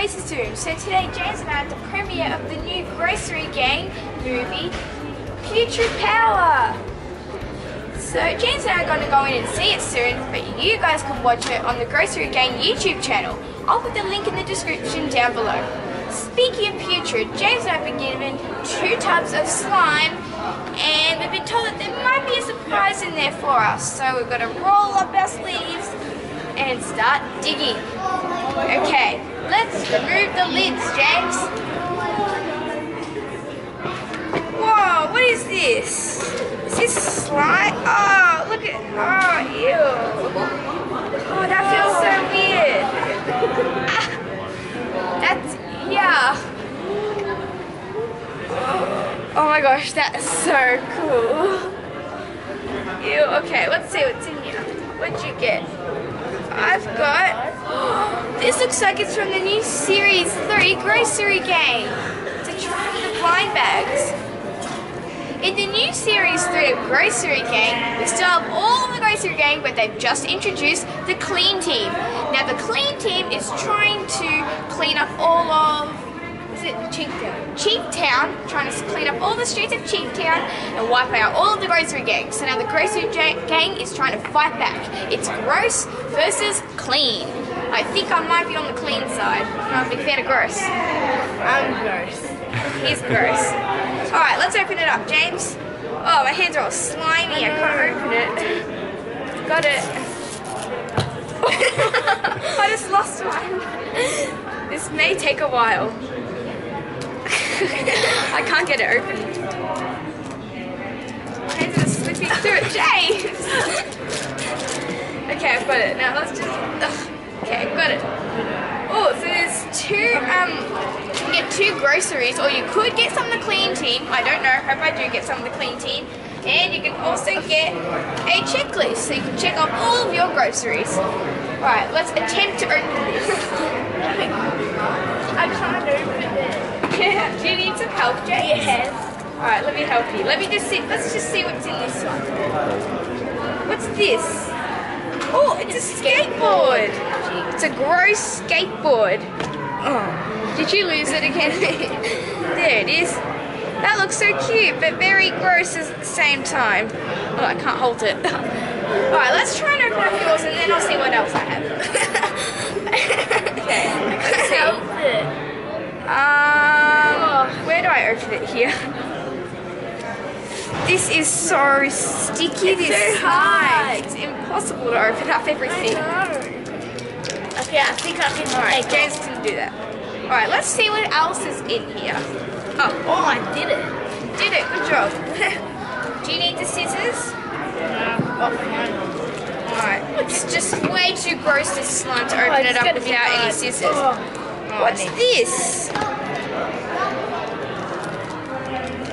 Crazy Zoom. So today James and I had the premiere of the new Grossery Gang movie, Putrid Power. So James and I are going to go in and see it soon, but you guys can watch it on the Grossery Gang YouTube channel. I'll put the link in the description down below. Speaking of putrid, James and I have been given 2 tubs of slime, and we've been told that there might be a surprise in there for us. So we've got to roll up our sleeves and start digging. Okay, let's remove the lids, James. Whoa, what is this? Is this slime? Oh, look at, oh, ew. Oh, that feels so weird. That's, yeah. Oh my gosh, that's so cool. Ew, okay, let's see what's in here. What'd you get? I've got, oh, this looks like it's from the new Series 3 Grossery Gang. It's a trick from the blind bags. In the new Series 3 of Grossery Gang, we still have all of the Grossery Gang, but they've just introduced the Clean Team. Now the Clean Team is trying to clean up all of, is it Cheap Town? Cheap Town, trying to clean up all the streets of Cheap Town and wipe out all of the Grossery Gang. So now the Grossery Gang is trying to fight back. It's gross versus clean. I think I might be on the clean side. I'm not a big fan of gross. I'm gross. He's gross. Alright, let's open it up, James. Oh, my hands are all slimy. I can't open it. Got it. I just lost one. This may take a while. I can't get it open. My hands are slipping through it, James! Okay, I've got it. Now let's just... Ugh. Okay, got it. Oh, so there's you can get 2 groceries, or you could get some of the Clean Team. I don't know, hope I do get some of the Clean Team. And you can also get a checklist, so you can check off all of your groceries. Alright, let's attempt to open this. I can't open it. Do you need some help, Jay? Yes. Alright, let me help you. Let me just see. Let's just see what's in this one. What's this? Oh, it's a skateboard. It's a gross skateboard. Oh, did you lose it again? There it is. That looks so cute, but very gross at the same time. Oh, I can't hold it. Alright, let's try and open up yours and then I'll see what else I have. Okay. Let's see. Where do I open it here? This is so sticky, it's so hard. It's impossible to open up everything. I know. Okay, I think I can do that. James can do that. Alright, let's see what else is in here. Oh, oh, I did it. You did it, good job. Do you need the scissors? No. Oh. Alright, it's just way too gross this slime to open it up without any scissors. Oh. What's this?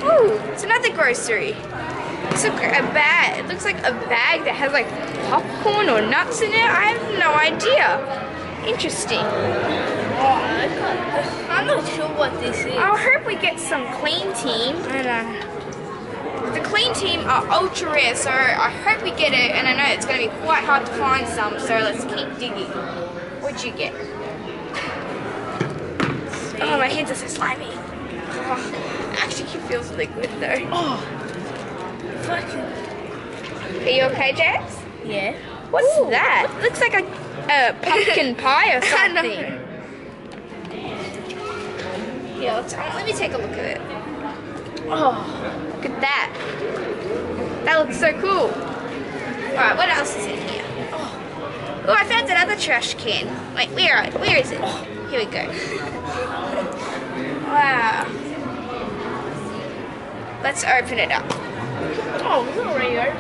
Oh, it's another grocery. It's a bag. It looks like a bag that has like popcorn or nuts in it. I have no idea. Interesting. I'm not sure what this is. I hope we get some Clean Team. I don't know. The Clean Team are ultra rare, so I hope we get it. And I know it's going to be quite hard to find some, so let's keep digging. What'd you get? Oh, my hands are so slimy. Oh, I actually can feel something good though. Oh, fucking. Are you okay, Jax? Yeah. What's that? It looks like a pumpkin pie or something. Yeah, let me take a look at it. Oh, look at that. That looks so cool. Alright, what else is in here? Oh, I found another trash can. Wait, where is it? Oh. Here we go. Wow. Let's open it up. Oh, it's already open.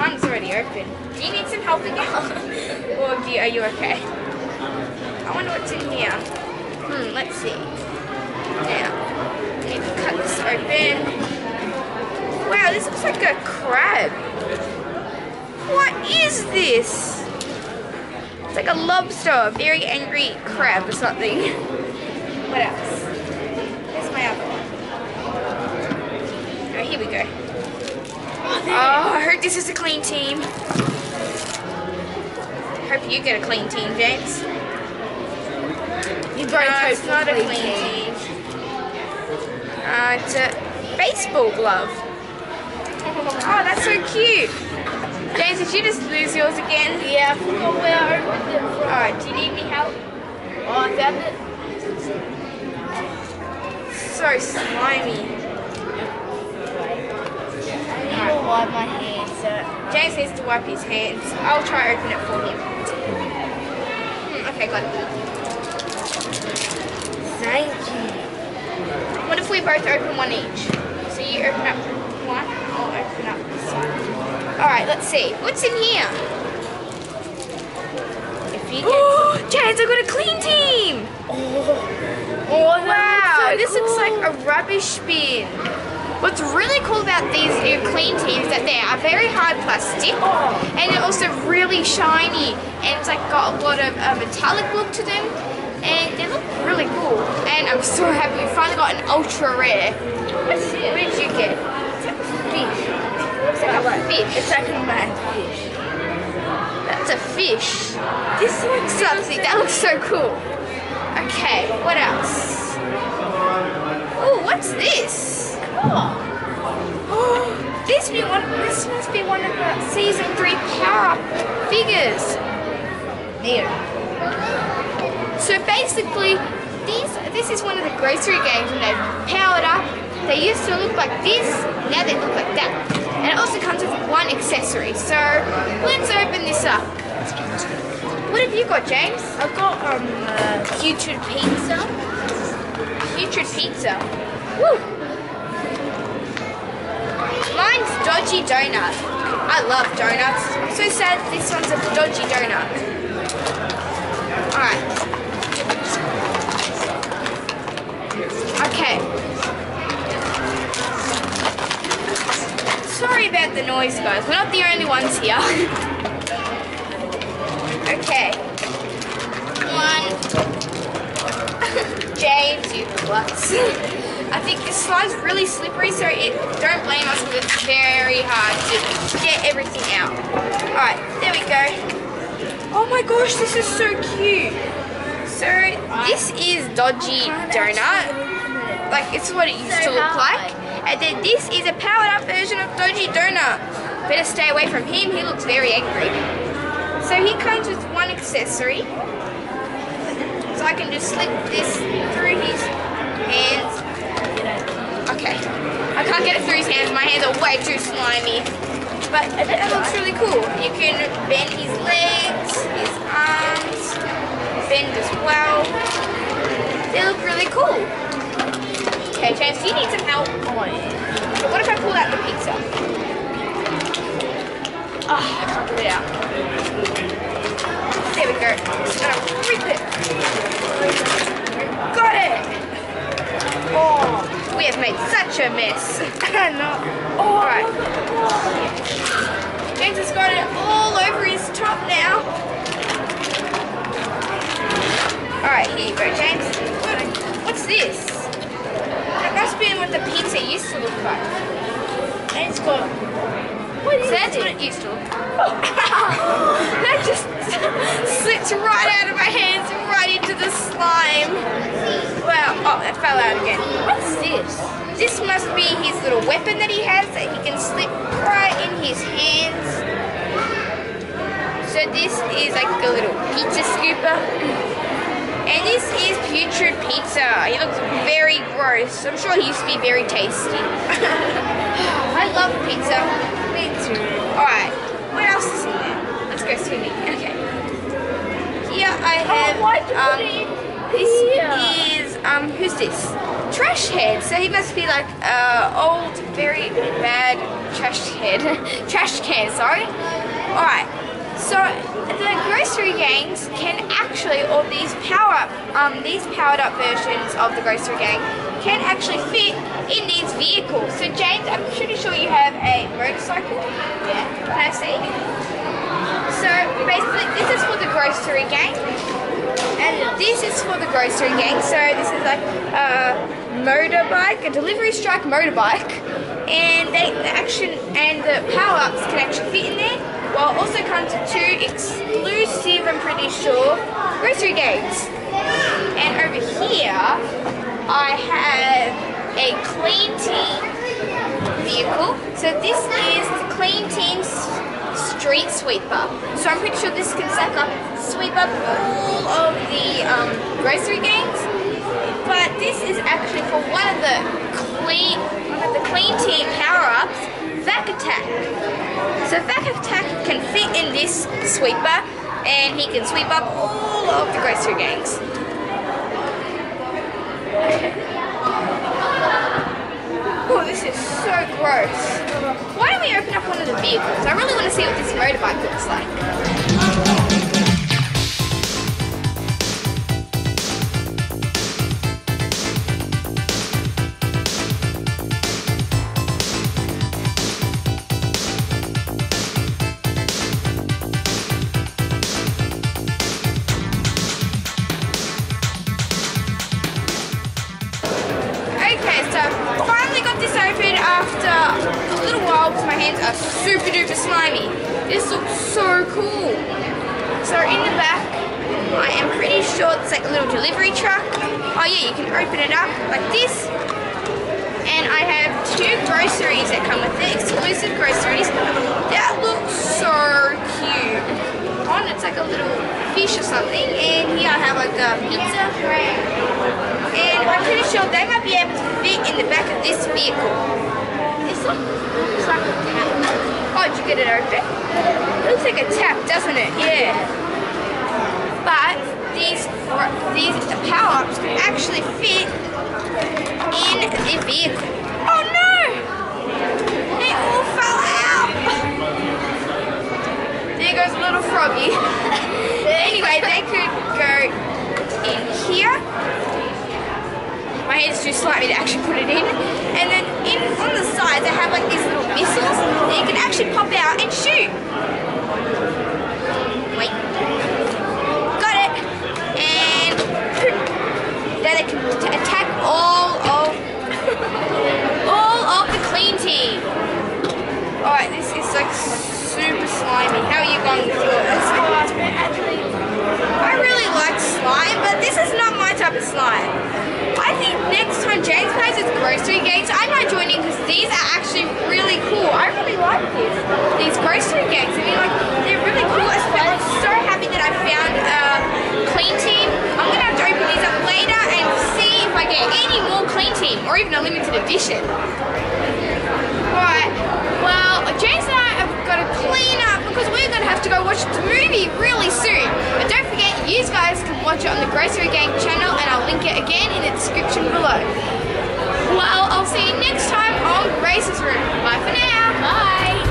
Mine's already open. Do you need some help again? Or are you okay? I wonder what's in here. Let's see. Now, I need to cut this open. Wow, this looks like a crab. What is this? It's like a lobster, a very angry crab or something. What else? Here's my other one. Alright, here we go. Oh, I heard this is a Clean Team. Hope you get a Clean Team, James. You broke it's not a clean tee. It's a baseball glove. Oh, that's so cute. James, did you just lose yours again? Yeah, I forgot where I opened it from. Alright, do you need any help? Oh, I found it. So slimy. I need to wipe my hands. So James needs to wipe his hands. I'll try to open it for him. Okay, got it. Thank you. What if we both open one each? So you open up one, I'll open up this one. Alright, let's see. What's in here? If you get James, I've got a clean team! Oh wow, so this cool. Looks like a rubbish bin. What's really cool about these new clean teams is that they are very hard plastic and they're also really shiny and it's like got a lot of metallic look to them and they look really cool and I'm so happy we finally got an ultra rare. Where did you get? It's like a fish. It's like a fish. It's like a mad fish. That's a fish. This looks lovely. That looks so cool. Okay, what else? Oh, what's this? Oh, this must be one of the season 3 power-up figures. There. So basically, this is one of the Grossery Gangs when they've powered up. They used to look like this, now they look like that. And it also comes with one accessory. So let's open this up. What have you got, James? I've got Putrid Pizza. Putrid Pizza. Woo! Mine's Dodgey Donut. I love donuts. I'm so sad this one's a Dodgey Donut. Alright. Okay. Sorry about the noise, guys. We're not the only ones here. Okay. One. James, you klutz. I think this slide's really slippery, so don't blame us because it's very hard to get everything out. Alright, there we go. Oh my gosh, this is so cute. So, this is Dodgey Donut. Like, it's what it used to look like. And then this is a powered up version of Dodgey Donut. Better stay away from him, he looks very angry. So, he comes with one accessory. So, I can just slip this through his hands. Okay, I can't get it through his hands, my hands are way too slimy. But that looks really cool. You can bend his legs, his arms, bend as well. They look really cool. Okay, James, do you need some help? So what if I pull out the pizza? Oh, I can't pull it out. There we go. Just gonna rip it. Got it! Oh. We have made such a mess. No. Oh, alright. James has got it all over his top now. Alright, here you go, James. What's this? That must be what the pizza used to look like. And it's got... What is so that's it? What it used to look like. Oh. That just slipped right out of my hands and right into the slime. Wow, oh, that fell out again. What's this? This must be his little weapon that he has that he can slip right in his hands. So this is like a little pizza scooper. And this is Putrid Pizza. He looks very gross. I'm sure he used to be very tasty. I love pizza. Me too. Alright, what else is in there? Let's go swimming. Okay. Here I have... this is, who's this? Trash Head. So he must be like old, very bad trash head. Trash can, sorry. Alright, so the Grossery Gangs can actually, or these powered up versions of the Grossery Gang can actually fit in these vehicles. So James, I'm pretty sure you have a motorcycle. Yeah, can I see? So basically this is for the Grossery Gang. And this is for the Grossery Gang, so this is like a delivery strike motorbike, and the action and the power-ups can actually fit in there, while it also comes to 2 exclusive, I'm pretty sure, Grossery Gangs. And over here, I have a Clean Team vehicle. So this is the Clean Team Street Sweeper. So I'm pretty sure this can sweep up all of the Grossery Gangs. But this is actually for one of the Clean Team power-ups, Vac Attack. So Vac Attack can fit in this sweeper, and he can sweep up all of the Grossery Gangs. Oh, this is so gross. Why don't we open up one of the vehicles? I really want to see what this motorbike looks like. Are super duper slimy. This looks so cool. So in the back, I am pretty sure it's like a little delivery truck. Oh yeah, you can open it up like this. And I have two groceries that come with it, exclusive groceries. That looks so cute. On it's like a little fish or something. And here I have like a pizza. And I'm pretty sure they might be able to fit in the back of this vehicle. Looks like a tap. Oh, did you get it open? It looks like a tap, doesn't it? Yeah. But these power-ups can actually fit in the vehicle. Oh no! They all fell out! There goes a little froggy. Anyway, they could go in here. My hand's too slightly to actually put it in. And then on the sides, they have like these little missiles that you can actually pop out and shoot. Wait. Got it. And then they can attack all of the Clean Team. Alright, this is like super slimy. How are you going with yours? I really like slime, but this is not my type of slime. I think next time James plays his Grossery Gangs, I might join in because these are actually really cool. I really like these Grossery Gangs. I mean, like, they're really cool as well. I'm so happy that I found a Clean Team. I'm going to have to open these up later and see if I get any more Clean Team or even a limited edition. Alright, well, James and I have got to clean up because we're going to have to go watch the movie really soon. But don't forget, you guys can watch it on the Grossery Gang channel, and I'll link it again in the description below. Well, I'll see you next time on Grace's Room. Bye for now. Bye.